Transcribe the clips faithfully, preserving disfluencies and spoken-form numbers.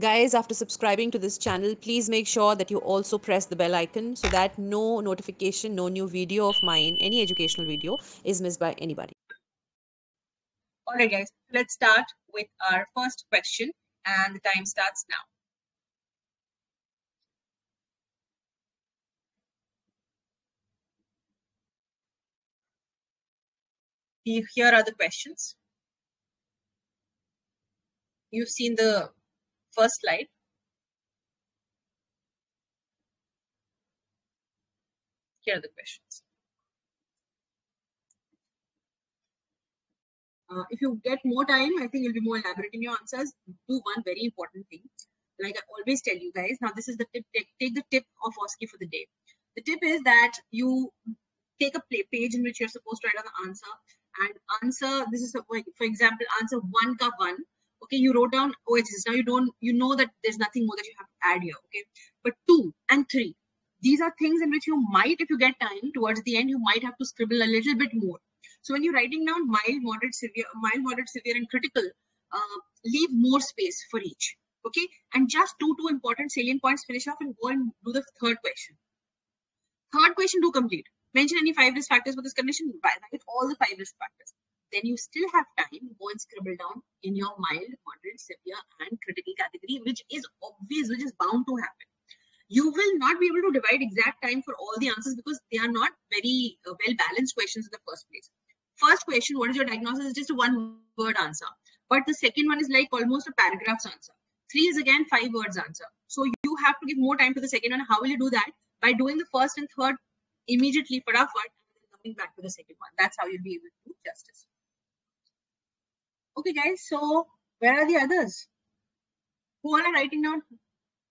Guys, after subscribing to this channel, please make sure that you also press the bell icon so that no notification, no new video of mine, any educational video is missed by anybody. All right, guys, let's start with our first question, and the time starts now. Here are the questions. You've seen the first slide. Here are the questions. Uh, if you get more time, I think you'll be more elaborate in your answers. Do one very important thing. Like I always tell you guys, now this is the tip. Take, take the tip of O S C E for the day. The tip is that you take a play page in which you're supposed to write down the answer and answer. This is, for example, answer one ka one. Okay, you wrote down O H S S. Now you don't, you know that there's nothing more that you have to add here. Okay, but two and three, these are things in which you might, if you get time towards the end, you might have to scribble a little bit more. So when you're writing down mild, moderate, severe, mild, moderate, severe, and critical, uh, leave more space for each. Okay, and just two two important salient points. Finish off and go and do the third question. Third question, do complete. Mention any five risk factors for this condition. Write all the five risk factors. Then you still have time, go and scribble down in your mild, moderate, severe, and critical category, which is obvious, which is bound to happen. You will not be able to divide exact time for all the answers because they are not very uh, well-balanced questions in the first place. First question, what is your diagnosis? It's just a one-word answer. But the second one is like almost a paragraph's answer. Three is again five words answer. So you have to give more time to the second one. How will you do that? By doing the first and third immediately, for our part, and coming back to the second one. That's how you'll be able to do justice. Okay, guys, so where are the others? Who are writing down?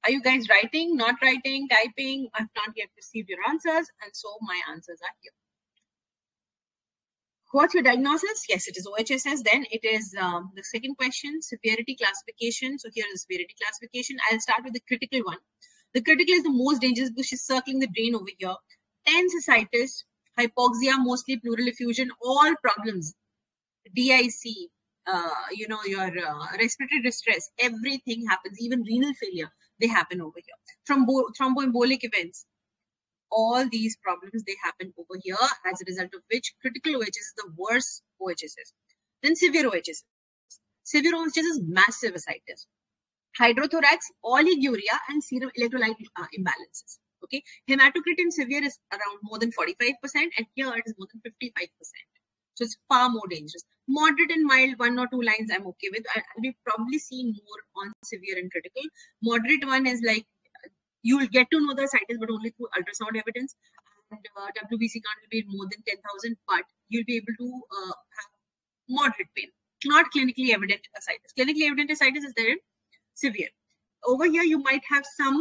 Are you guys writing, not writing, typing? I've not yet received your answers, and so my answers are here. What's your diagnosis? Yes, it is O H S S. Then it is um, the second question, severity classification. So here is the severity classification. I'll start with the critical one. The critical is the most dangerous because she's circling the drain over here. Tensitis, hypoxia, mostly pleural effusion, all problems, D I C, uh, you know, your uh, respiratory distress, everything happens, even renal failure, they happen over here. Thrombo thromboembolic events, all these problems, they happen over here, as a result of which critical O H S S is the worst O H S S. Then severe O H S S. Severe O H S S is massive ascites, hydrothorax, oliguria, and serum electrolyte uh, imbalances. Okay, hematocrit in severe is around more than forty-five percent, and here it is more than fifty-five percent. So it's far more dangerous. Moderate and mild, one or two lines I'm okay with. I'll be probably seeing more on severe and critical. Moderate one is like, you'll get to know the ascites, but only through ultrasound evidence. And uh, W B C count will be more than ten thousand, but you'll be able to uh, have moderate pain. Not clinically evident ascites. Clinically evident ascites is there in severe. Over here, you might have some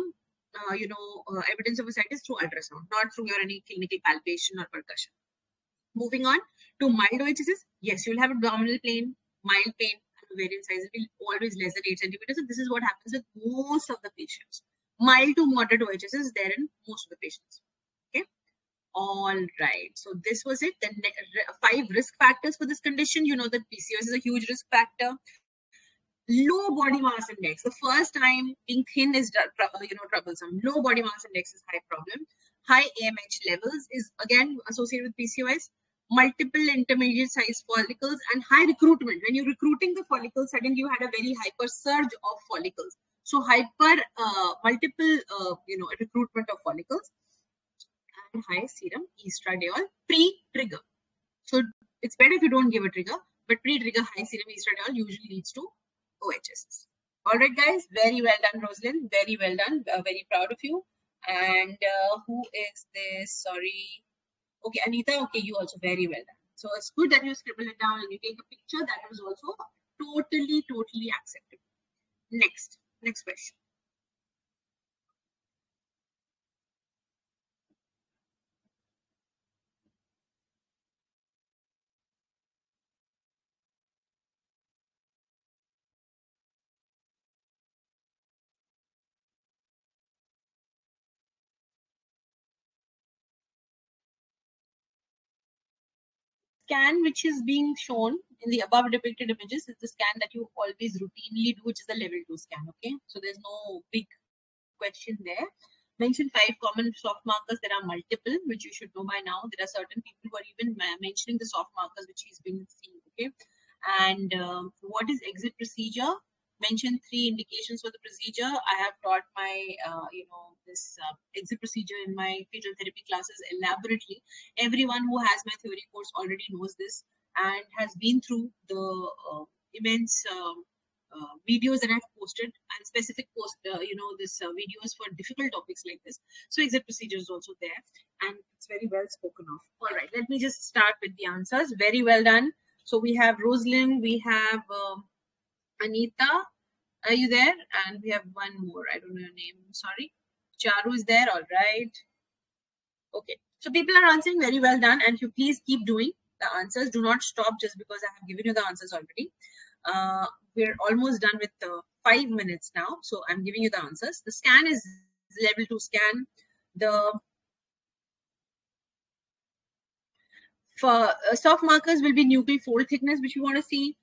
Uh, you know, uh, evidence of ascites through ultrasound, not through your any clinical palpation or percussion. Moving on to mild O H S S, yes, you'll have abdominal pain, mild pain, and ovarian size will always less than eight centimeters. So this is what happens with most of the patients. Mild to moderate O H S S is there in most of the patients. Okay. All right. So this was it. The five risk factors for this condition. You know that P C O S is a huge risk factor. Low body mass index. The first time being thin is you know troublesome. Low body mass index is high problem. High A M H levels is again associated with P C O S. Multiple intermediate size follicles and high recruitment. When you're recruiting the follicles, suddenly you had a very hyper surge of follicles. So hyper uh, multiple uh, you know recruitment of follicles and high serum estradiol pre-trigger. So it's better if you don't give a trigger, but pre-trigger high serum estradiol usually leads to O H S S. All right, guys. Very well done, Rosalind. Very well done. Uh, very proud of you. And uh, who is this? Sorry. Okay, Anita. Okay, you also very well done. So it's good that you scribble it down and you take a picture. That was also totally, totally acceptable. Next. Next question. scan which is being shown in the above depicted images is the scan that you always routinely do, which is the level two scan. Okay, so there's no big question there. Mention five common soft markers. There are multiple, which you should know by now. There are certain people who are even mentioning the soft markers which he's been seeing. Okay, and um, what is exit procedure? Mention three indications for the procedure. I have taught my, uh, you know, this uh, exit procedure in my fetal therapy classes elaborately. Everyone who has my theory course already knows this and has been through the uh, immense um, uh, videos that I've posted and specific post, uh, you know, this uh, videos for difficult topics like this. So exit procedure is also there and it's very well spoken of. All right, let me just start with the answers. Very well done. So we have Rosalyn, we have... Um, Anita, are you there? And we have one more. I don't know your name. Sorry. Charu is there. All right. Okay. So people are answering very well done. And you please keep doing the answers. Do not stop just because I have given you the answers already. Uh, we're almost done with uh, five minutes now. So I'm giving you the answers. The scan is level two scan. The for, uh, soft markers will be nuchal fold thickness, which you want to see.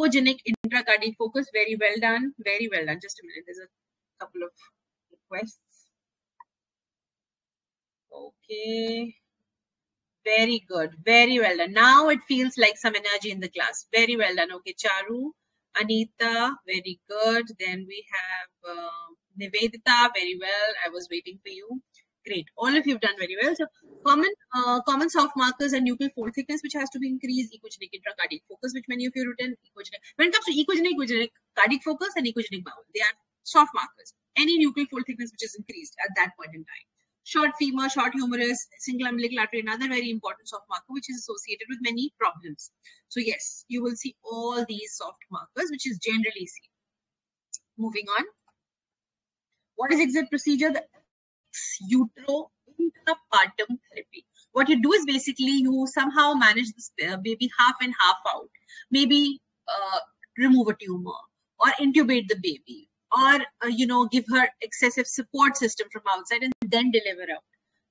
Echogenic intracardiac focus, very well done, very well done. Just a minute, there's a couple of requests. Okay, very good, very well done. Now it feels like some energy in the class. Very well done. Okay, Charu, Anita, very good. Then we have uh, Nivedita, very well. I was waiting for you. Great, all of you have done very well. So common uh, common soft markers and nuchal fold thickness, which has to be increased, echogenic intracardiac focus, which many of you have written, echogenic. When it comes to echogenic, echogenic cardiac focus and echogenic bowel, they are soft markers. Any nuchal fold thickness which is increased at that point in time. Short femur, short humerus, single umbilical artery, another very important soft marker, which is associated with many problems. So yes, you will see all these soft markers, which is generally seen. Moving on. What is exit procedure? The utero intrapartum therapy. What you do is basically you somehow manage this baby half and half out. Maybe uh, remove a tumor or intubate the baby or, uh, you know, give her excessive support system from outside and then deliver out.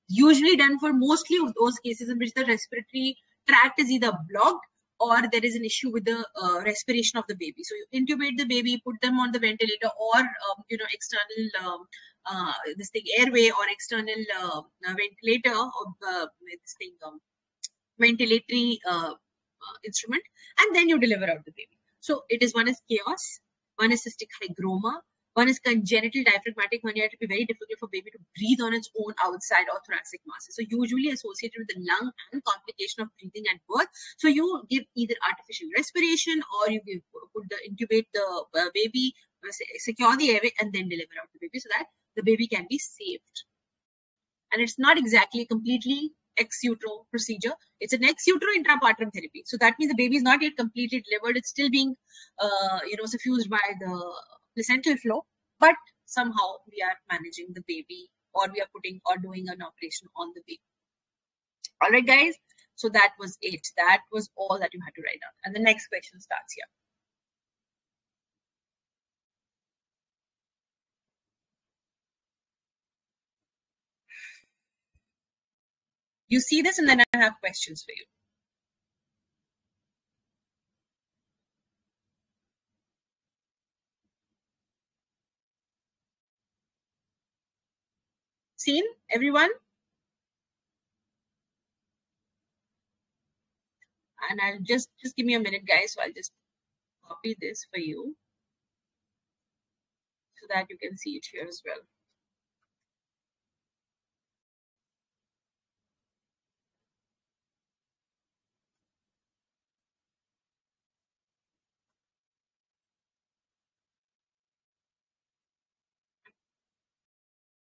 Usually done for mostly of those cases in which the respiratory tract is either blocked or there is an issue with the uh, respiration of the baby. So you intubate the baby, put them on the ventilator or, um, you know, external um, Uh, this thing airway or external uh, ventilator or uh, this thing um, ventilatory uh, uh, instrument, and then you deliver out the baby. So it is one is chaos, one is cystic hygroma, one is congenital diaphragmatic hernia. It will be very difficult for baby to breathe on its own outside or thoracic masses. So usually associated with the lung and complication of breathing at birth. So you give either artificial respiration or you give put the intubate the uh, baby, secure the airway, and then deliver out the baby so that the baby can be saved. And it's not exactly completely ex utero procedure. It's an ex utero intrapartum therapy. So that means the baby is not yet completely delivered. It's still being, uh, you know, suffused by the placental flow. But somehow we are managing the baby, or we are putting or doing an operation on the baby. All right, guys. So that was it. That was all that you had to write down. And the next question starts here. You see this, and then I have questions for you. Seen, everyone? And I'll just, just give me a minute, guys, so I'll just copy this for you so that you can see it here as well.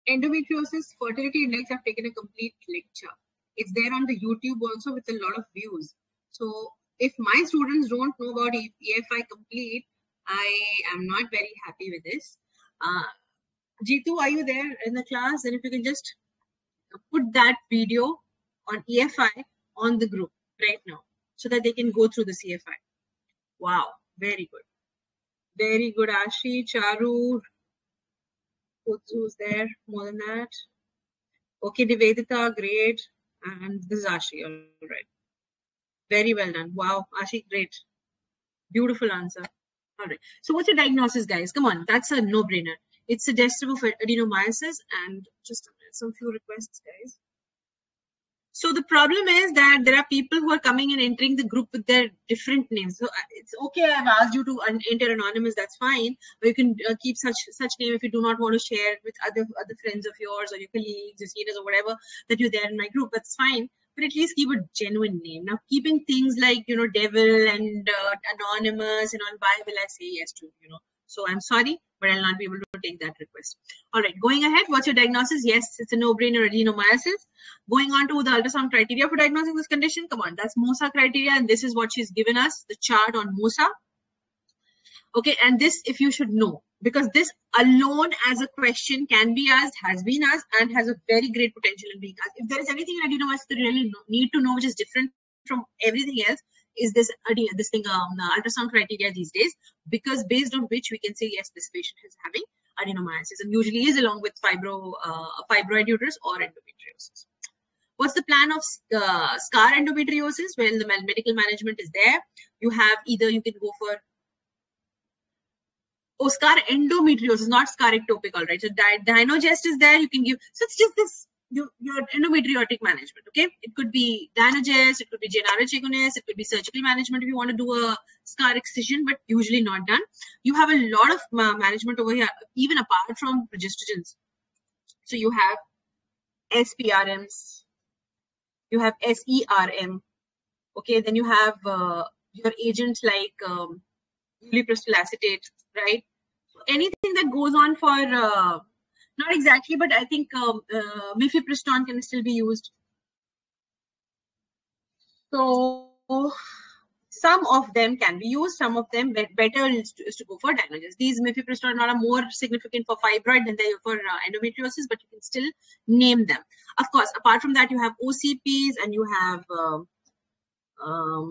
Endometriosis, fertility index, I've taken a complete lecture. It's there on the YouTube also with a lot of views. So if my students don't know about E F I complete, I am not very happy with this. Uh, Jitu, are you there in the class? And if you can just put that video on E F I on the group right now so that they can go through the C F I. Wow, very good. Very good, Ashi, Charu. Who's there more than that? Okay, Nivedita, great. And this is Ashi, all right. Very well done. Wow, Ashik, great. Beautiful answer. All right. So what's the diagnosis, guys? Come on. That's a no-brainer. It's suggestive of adenomyosis and just some few requests, guys. So the problem is that there are people who are coming and entering the group with their different names. So it's okay, I've asked you to enter anonymous, that's fine. But you can uh, keep such such name if you do not want to share it with other other friends of yours or your colleagues, your seniors or whatever, that you're there in my group, that's fine. But at least keep a genuine name. Now, keeping things like, you know, devil and uh, anonymous and on Bible, I say yes to, you know. So I'm sorry, but I'll not be able to take that request. All right, going ahead, what's your diagnosis? Yes, it's a no-brainer, adenomyosis. Going on to the ultrasound criteria for diagnosing this condition. Come on, that's MOSA criteria, and this is what she's given us, the chart on MOSA. Okay, and this, if you should know, because this alone as a question can be asked, has been asked, and has a very great potential in being asked. If there is anything in adenomyosis that you really need to know, which is different from everything else, is this this thing um, the ultrasound criteria these days, because based on which we can say yes, this patient is having adenomyosis, and usually is along with fibro uh, fibroid uterus or endometriosis. What's the plan of uh, scar endometriosis? Well, the medical management is there. You have either you can go for oh scar endometriosis, not scar ectopic. All right, so Dynogest is there. You can give, so it's just this. Your, your endometriotic management, okay? It could be Dynogest, it could be GnRH agonist, it could be surgical management if you want to do a scar excision, but usually not done. You have a lot of uh, management over here, even apart from progestogens. So you have S P R Ms, you have S E R M, okay? Then you have uh, your agents like um, ulipristal acetate, right? So anything that goes on for... Uh, Not exactly, but I think um, uh, Mifepristone can still be used. So some of them can be used. Some of them be better is to, is to go for Dynogest. These Mifepristone are more significant for fibroid than they are for uh, endometriosis, but you can still name them. Of course, apart from that, you have O C Ps and you have um, um,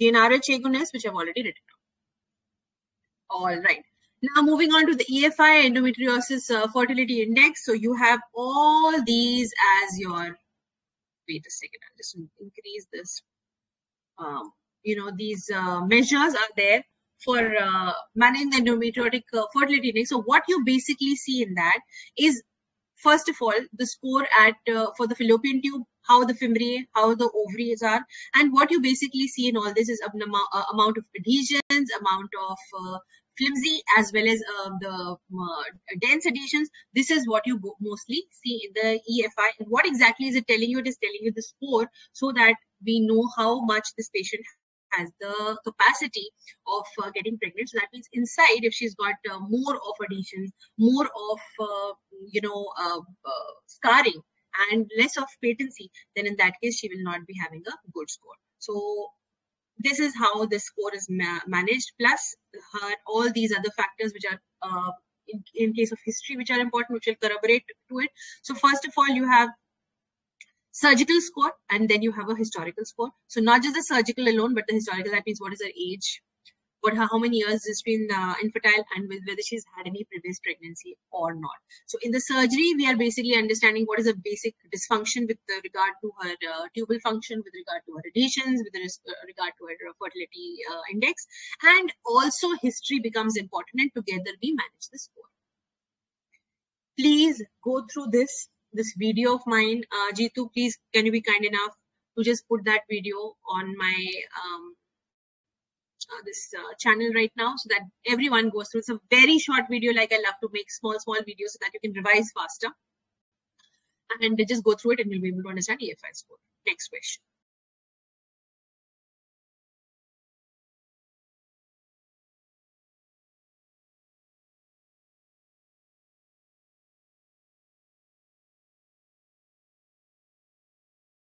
GnRH agonists, which I've already written down. All right. Now, moving on to the E F I, endometriosis uh, fertility index. So you have all these as your, wait a second, I'll just increase this. Um, you know, these uh, measures are there for uh, managing the endometriotic uh, fertility index. So what you basically see in that is, first of all, the score at uh, for the fallopian tube, how the fimbriae, how the ovaries are. And what you basically see in all this is abnormal, uh, amount of adhesions, amount of... Uh, flimsy as well as uh, the uh, dense adhesions. This is what you mostly see in the E F I. And what exactly is it telling you? It is telling you the score so that we know how much this patient has the capacity of uh, getting pregnant. So that means inside, if she's got uh, more of adhesions, more of, uh, you know, uh, uh, scarring and less of patency, then in that case, she will not be having a good score. So this is how the score is ma managed, plus her, all these other factors which are, uh, in, in case of history, which are important, which will corroborate to it. So first of all, you have surgical score, and then you have a historical score. So not just the surgical alone, but the historical, that means what is her age, what her, how many years has been uh, infertile, and whether she's had any previous pregnancy or not. So in the surgery, we are basically understanding what is a basic dysfunction with regard to her uh, tubal function, with regard to her adhesions, with regard to her fertility uh, index, and also history becomes important, and together we manage the score. Please go through this, this video of mine. Uh, Jeetu, please, can you be kind enough to just put that video on my... Um, Uh, this uh, channel right now, so that everyone goes through. It's a very short video. Like, I love to make small small videos so that you can revise faster, and they just go through it and you'll be able to understand E F I score. Next question.